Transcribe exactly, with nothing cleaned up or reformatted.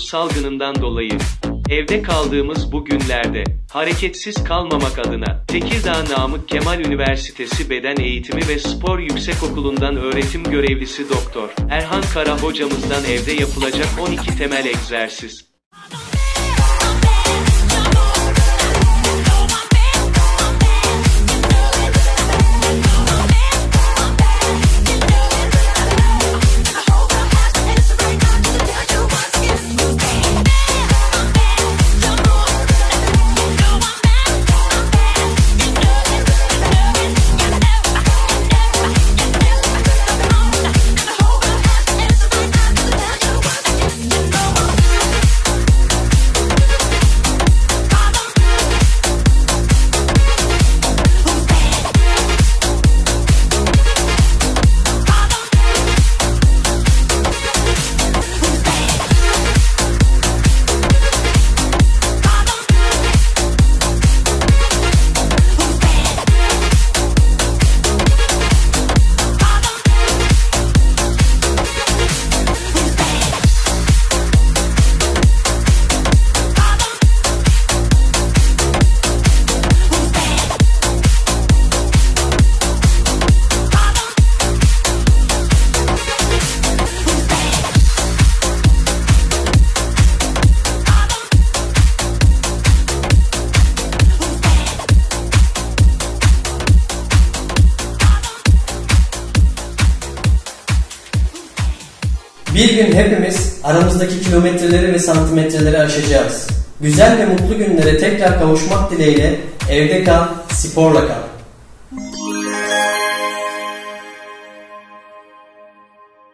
koronavirüs salgınından dolayı evde kaldığımız bu günlerde hareketsiz kalmamak adına Tekirdağ Namık Kemal Üniversitesi Beden Eğitimi ve Spor Yüksekokulu'ndan öğretim görevlisi Doktor Erhan Kara hocamızdan evde yapılacak on iki temel egzersiz . Bir gün hepimiz aramızdaki kilometreleri ve santimetreleri aşacağız. Güzel ve mutlu günlere tekrar kavuşmak dileğiyle evde kal, sporla kal.